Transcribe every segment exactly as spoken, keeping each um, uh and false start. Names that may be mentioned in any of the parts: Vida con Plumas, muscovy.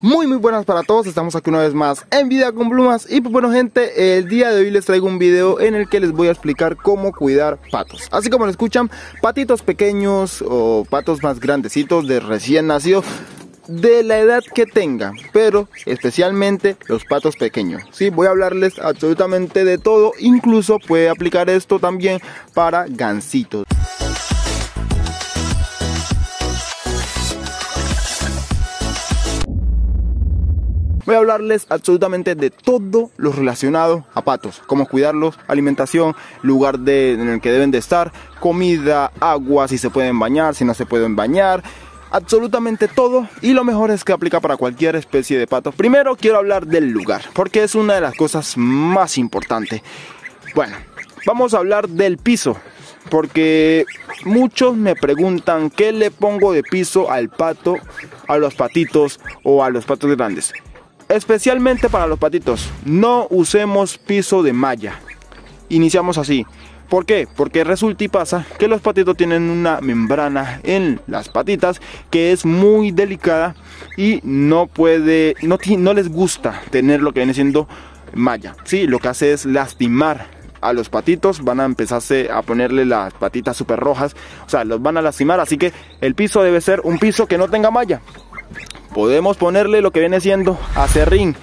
Muy muy buenas para todos, estamos aquí una vez más en Vida con Plumas. Y pues bueno gente, el día de hoy les traigo un video en el que les voy a explicar cómo cuidar patos. Así como lo escuchan, patitos pequeños o patos más grandecitos de recién nacido, de la edad que tenga, pero especialmente los patos pequeños. Sí, voy a hablarles absolutamente de todo, incluso puede aplicar esto también para gansitos. Voy a hablarles absolutamente de todo lo relacionado a patos, cómo cuidarlos, alimentación, lugar de, en el que deben de estar, comida, agua, si se pueden bañar, si no se pueden bañar, absolutamente todo, y lo mejor es que aplica para cualquier especie de pato. Primero quiero hablar del lugar, porque es una de las cosas más importantes. Bueno, vamos a hablar del piso, porque muchos me preguntan qué le pongo de piso al pato, a los patitos o a los patos grandes. Especialmente para los patitos, no usemos piso de malla. Iniciamos así. ¿Por qué? Porque resulta y pasa que los patitos tienen una membrana en las patitas que es muy delicada y no puede, no, no les gusta tener lo que viene siendo malla. Sí, lo que hace es lastimar a los patitos, van a empezarse a ponerle las patitas súper rojas, o sea, los van a lastimar. Así que el piso debe ser un piso que no tenga malla. Podemos ponerle lo que viene siendo acerrín.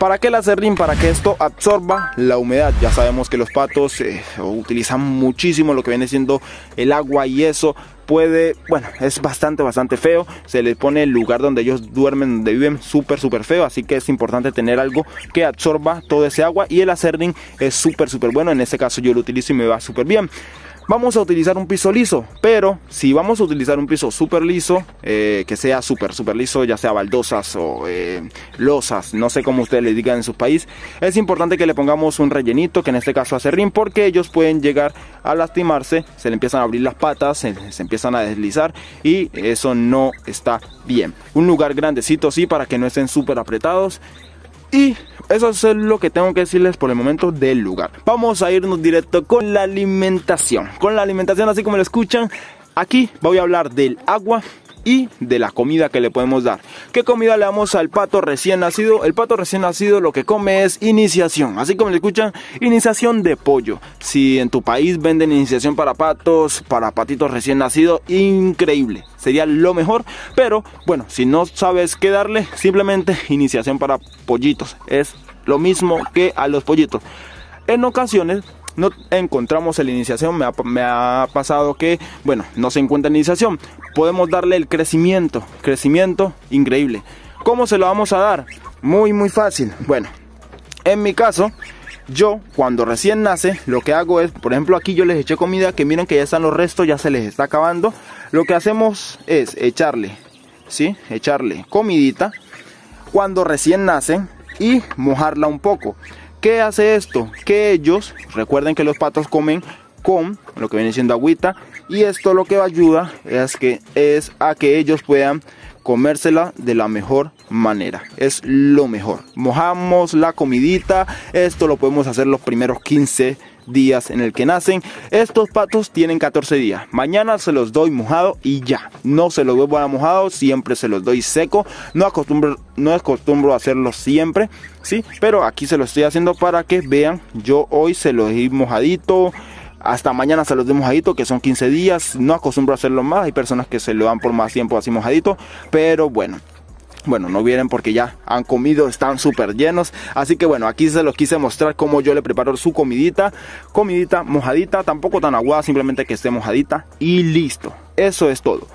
¿Para qué el acerrín? Para que esto absorba la humedad. Ya sabemos que los patos eh, utilizan muchísimo lo que viene siendo el agua y eso puede, bueno, es bastante, bastante feo. Se les pone el lugar donde ellos duermen, donde viven, súper, súper feo. Así que es importante tener algo que absorba todo ese agua y el acerrín es súper, súper bueno. En este caso yo lo utilizo y me va súper bien. Vamos a utilizar un piso liso, pero si vamos a utilizar un piso súper liso, eh, que sea súper, súper liso, ya sea baldosas o eh, losas, no sé cómo ustedes les digan en su país, es importante que le pongamos un rellenito, que en este caso acerrín, porque ellos pueden llegar a lastimarse, se le empiezan a abrir las patas, se, se empiezan a deslizar y eso no está bien. Un lugar grandecito, sí, para que no estén súper apretados. Y eso es lo que tengo que decirles por el momento del lugar. Vamos a irnos directo con la alimentación. Con la alimentación, así como lo escuchan, aquí voy a hablar del agua y de la comida que le podemos dar. ¿Qué comida le damos al pato recién nacido? El pato recién nacido lo que come es iniciación, así como le escuchan, iniciación de pollo. Si en tu país venden iniciación para patos, para patitos recién nacidos, increíble, sería lo mejor. Pero bueno, si no sabes qué darle, simplemente iniciación para pollitos, es lo mismo que a los pollitos. En ocasiones no encontramos la iniciación, me ha, me ha pasado que, bueno, no se encuentra iniciación. Podemos darle el crecimiento, crecimiento increíble. ¿Cómo se lo vamos a dar? Muy, muy fácil. Bueno, en mi caso, yo cuando recién nace, lo que hago es, por ejemplo, aquí yo les eché comida, que miren que ya están los restos, ya se les está acabando. Lo que hacemos es echarle, ¿sí? Echarle comidita cuando recién nacen y mojarla un poco. ¿Qué hace esto? Que ellos, recuerden que los patos comen con lo que viene siendo agüita, y esto lo que ayuda es, que, es a que ellos puedan comérsela de la mejor manera. Es lo mejor. Mojamos la comidita, esto lo podemos hacer los primeros quince días en el que nacen. Estos patos tienen catorce días. Mañana se los doy mojado y ya. No se los vuelvo a mojado, siempre se los doy seco. No acostumbro, no acostumbro a hacerlo siempre, sí, pero aquí se lo estoy haciendo para que vean. Yo hoy se los doy mojadito, hasta mañana se los doy mojadito, que son quince días. No acostumbro a hacerlo más. Hay personas que se lo dan por más tiempo así mojadito, pero bueno. Bueno, no vienen porque ya han comido, están súper llenos. Así que bueno, aquí se los quise mostrar cómo yo le preparo su comidita. Comidita mojadita, tampoco tan aguada, simplemente que esté mojadita y listo. Eso es todo.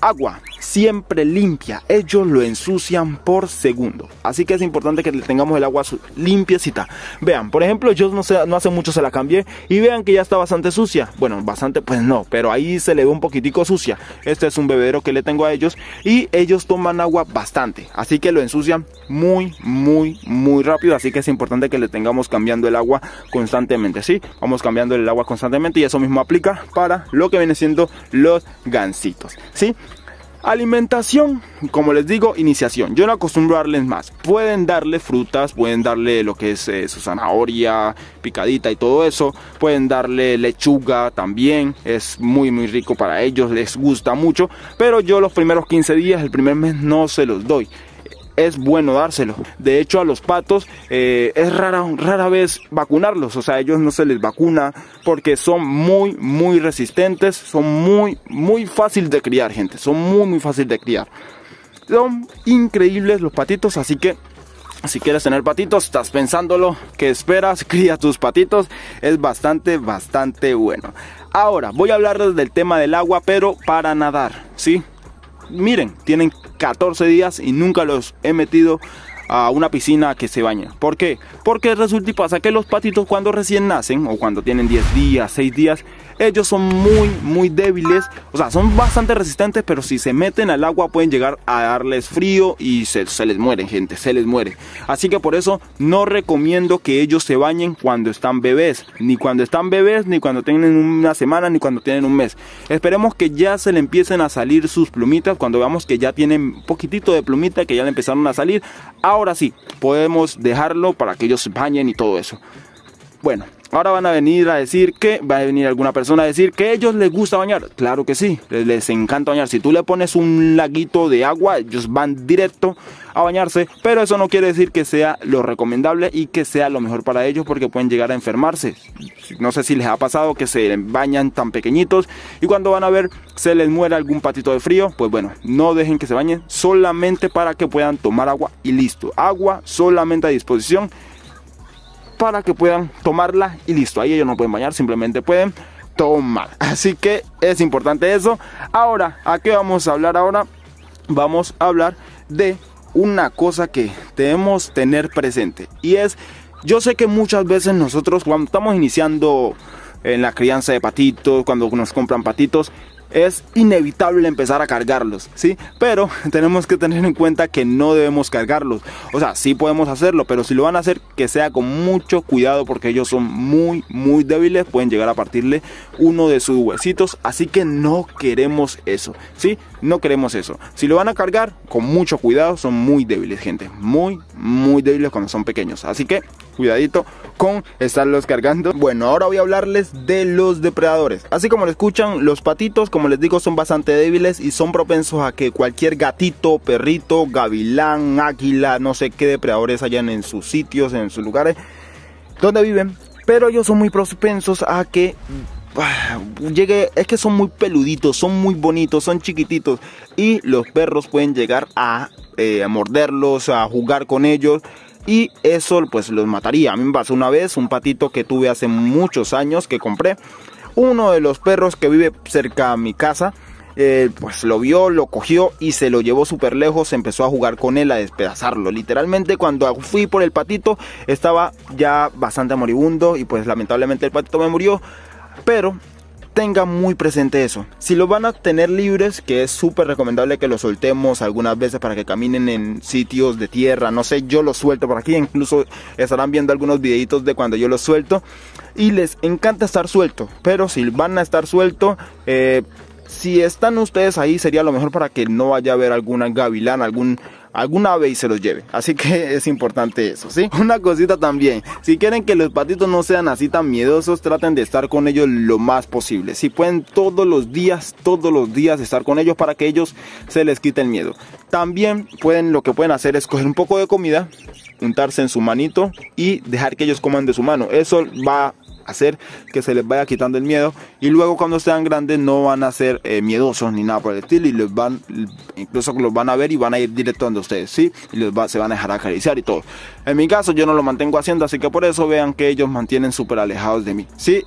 Agua, siempre limpia. Ellos lo ensucian por segundo. Así que es importante que le tengamos el agua limpiecita. Vean, por ejemplo, yo no, sé, no hace mucho se la cambié y vean que ya está bastante sucia. Bueno, bastante pues no, pero ahí se le ve un poquitico sucia. Este es un bebedero que le tengo a ellos y ellos toman agua bastante. Así que lo ensucian muy, muy, muy rápido. Así que es importante que le tengamos cambiando el agua constantemente, ¿sí? Vamos cambiando el agua constantemente y eso mismo aplica para lo que viene siendo los gansitos, ¿sí? Alimentación, como les digo, iniciación. Yo no acostumbro a darles más. Pueden darle frutas, pueden darle lo que es eh, su zanahoria picadita y todo eso. Pueden darle lechuga también. Es muy muy rico para ellos, les gusta mucho. Pero yo los primeros quince días, el primer mes no se los doy. es bueno dárselo. De hecho, a los patos eh, es rara, rara vez vacunarlos, o sea, a ellos no se les vacuna porque son muy, muy resistentes, son muy, muy fácil de criar, gente, son muy, muy fácil de criar. Son increíbles los patitos, así que si quieres tener patitos, estás pensándolo, que esperas? Cría tus patitos, es bastante, bastante bueno. Ahora, voy a hablarles del tema del agua, pero para nadar, ¿sí? Miren, tienen catorce días y nunca los he metido a una piscina que se bañe. ¿Por qué? Porque resulta y pasa que los patitos, cuando recién nacen o cuando tienen diez días, seis días, ellos son muy, muy débiles. O sea, son bastante resistentes, pero si se meten al agua pueden llegar a darles frío y se, se les mueren, gente, se les muere. Así que por eso no recomiendo que ellos se bañen cuando están bebés. Ni cuando están bebés, ni cuando tienen una semana, ni cuando tienen un mes. Esperemos que ya se le empiecen a salir sus plumitas, cuando veamos que ya tienen un poquitito de plumita, que ya le empezaron a salir. Ahora Ahora sí, podemos dejarlo para que ellos se bañen y todo eso. Bueno, ahora van a venir a decir que, va a venir alguna persona a decir que a ellos les gusta bañar. Claro que sí, les, les encanta bañar. Si tú le pones un laguito de agua, ellos van directo a bañarse. Pero eso no quiere decir que sea lo recomendable y que sea lo mejor para ellos, porque pueden llegar a enfermarse. No sé si les ha pasado que se bañan tan pequeñitos y cuando van a ver se les muere algún patito de frío. Pues bueno, no dejen que se bañen, solamente para que puedan tomar agua y listo. Agua solamente a disposición, para que puedan tomarla y listo. Ahí ellos no pueden bañar, simplemente pueden tomar. Así que es importante eso. Ahora, ¿a qué vamos a hablar ahora? Vamos a hablar de una cosa que debemos tener presente. Y es, yo sé que muchas veces nosotros, cuando estamos iniciando en la crianza de patitos, cuando nos compran patitos, es inevitable empezar a cargarlos, ¿sí? Pero tenemos que tener en cuenta que no debemos cargarlos. O sea, sí podemos hacerlo, pero si lo van a hacer, que sea con mucho cuidado, porque ellos son muy, muy débiles. Pueden llegar a partirle uno de sus huesitos. Así que no queremos eso, ¿sí? No queremos eso. Si lo van a cargar, con mucho cuidado. Son muy débiles, gente. Muy, muy débiles cuando son pequeños. Así que cuidadito con estarlos cargando. Bueno, ahora voy a hablarles de los depredadores. Así como lo escuchan, los patitos, como les digo, son bastante débiles y son propensos a que cualquier gatito, perrito, gavilán, águila, no sé qué depredadores hayan en sus sitios, en sus lugares donde viven. Pero ellos son muy propensos a que llegue, es que son muy peluditos, son muy bonitos, son chiquititos, y los perros pueden llegar a, eh, a morderlos, a jugar con ellos. Y eso pues los mataría. A mí me pasó una vez un patito que tuve hace muchos años, que compré. Uno de los perros que vive cerca a mi casa, eh, pues lo vio, lo cogió y se lo llevó súper lejos. Empezó a jugar con él, a despedazarlo. Literalmente, cuando fui por el patito, estaba ya bastante moribundo y pues lamentablemente el patito me murió. Pero tengan muy presente eso. Si los van a tener libres, que es súper recomendable que los soltemos algunas veces para que caminen en sitios de tierra, no sé, yo los suelto por aquí, incluso estarán viendo algunos videitos de cuando yo los suelto, y les encanta estar suelto. Pero si van a estar suelto, eh, si están ustedes ahí, sería lo mejor para que no vaya a haber alguna gavilán, algún... alguna ave y se los lleve. Así que es importante eso, ¿sí? Una cosita también, si quieren que los patitos no sean así tan miedosos, traten de estar con ellos lo más posible. Si pueden, todos los días, todos los días estar con ellos para que ellos se les quite el miedo. También pueden, lo que pueden hacer es coger un poco de comida, untarse en su manito y dejar que ellos coman de su mano. Eso va a hacer que se les vaya quitando el miedo, y luego cuando sean grandes no van a ser eh, miedosos ni nada por el estilo, y les van, incluso los van a ver y van a ir directo donde ustedes, ¿sí? Y les va, se van a dejar acariciar y todo. En mi caso, yo no lo mantengo haciendo, así que por eso vean que ellos mantienen súper alejados de mí, ¿sí?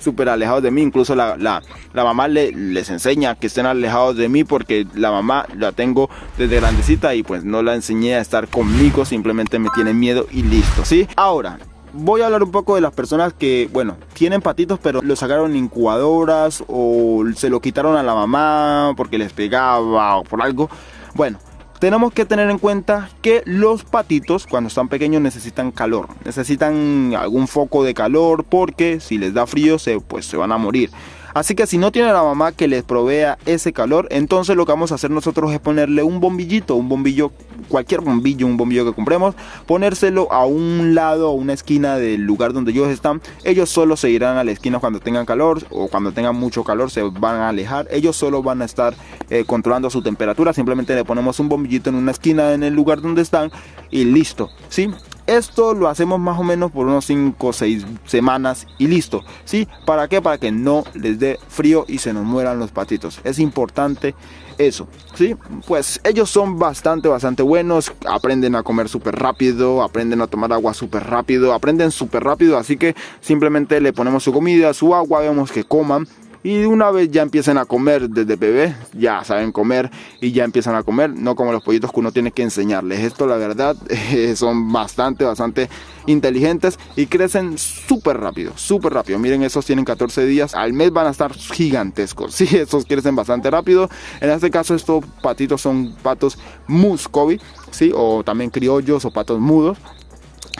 Súper alejados de mí. Incluso la, la, la mamá le, les enseña que estén alejados de mí, porque la mamá la tengo desde grandecita y pues no la enseñé a estar conmigo, simplemente me tienen miedo y listo, ¿sí? Ahora voy a hablar un poco de las personas que, bueno, tienen patitos pero los sacaron incubadoras, o se lo quitaron a la mamá porque les pegaba o por algo. Bueno, tenemos que tener en cuenta que los patitos cuando están pequeños necesitan calor, necesitan algún foco de calor, porque si les da frío se, pues, se van a morir. Así que si no tiene la mamá que les provea ese calor, entonces lo que vamos a hacer nosotros es ponerle un bombillito, un bombillo, cualquier bombillo, un bombillo que compremos, ponérselo a un lado, a una esquina del lugar donde ellos están. Ellos solo se irán a la esquina cuando tengan calor, o cuando tengan mucho calor se van a alejar. Ellos solo van a estar eh, controlando su temperatura. Simplemente le ponemos un bombillito en una esquina en el lugar donde están y listo, ¿sí? Esto lo hacemos más o menos por unos cinco o seis semanas y listo, ¿sí? ¿Para qué? Para que no les dé frío y se nos mueran los patitos. Es importante eso, ¿sí? Pues ellos son bastante, bastante buenos. Aprenden a comer súper rápido, aprenden a tomar agua súper rápido, aprenden súper rápido. Así que simplemente le ponemos su comida, su agua, vemos que coman. Y una vez ya empiezan a comer desde bebé, ya saben comer y ya empiezan a comer, no como los pollitos que uno tiene que enseñarles. Esto la verdad eh, son bastante, bastante inteligentes y crecen súper rápido, súper rápido. Miren, esos tienen catorce días, al mes van a estar gigantescos, sí, esos crecen bastante rápido. En este caso estos patitos son patos muscovy, sí, o también criollos o patos mudos.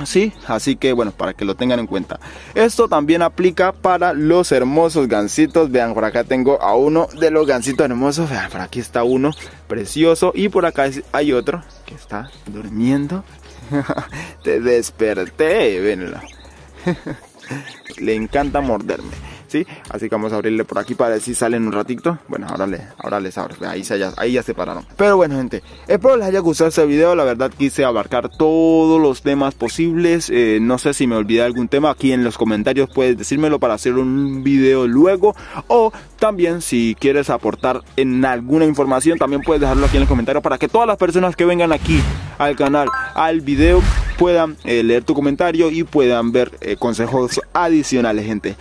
Sí, así que bueno, para que lo tengan en cuenta. Esto también aplica para los hermosos gansitos. Vean, por acá tengo a uno de los gansitos hermosos. Vean, por aquí está uno precioso y por acá hay otro que está durmiendo. Te desperté, venlo. Le encanta morderme, ¿sí? Así que vamos a abrirle por aquí para ver si salen un ratito. Bueno, ahora, le, ahora les abro. Ahí, se, ahí ya se pararon. Pero bueno, gente, espero les haya gustado este video. La verdad quise abarcar todos los temas posibles. eh, No sé si me olvidé algún tema. Aquí en los comentarios puedes decírmelo para hacer un video luego. O también si quieres aportar en alguna información, también puedes dejarlo aquí en los comentarios, para que todas las personas que vengan aquí al canal, al video, puedan eh, leer tu comentario y puedan ver eh, consejos adicionales, gente.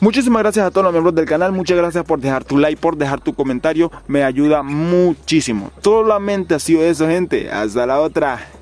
Muchísimas gracias a todos los miembros del canal. Muchas gracias por dejar tu like, por dejar tu comentario. Me ayuda muchísimo. Solamente ha sido eso, gente. Hasta la otra.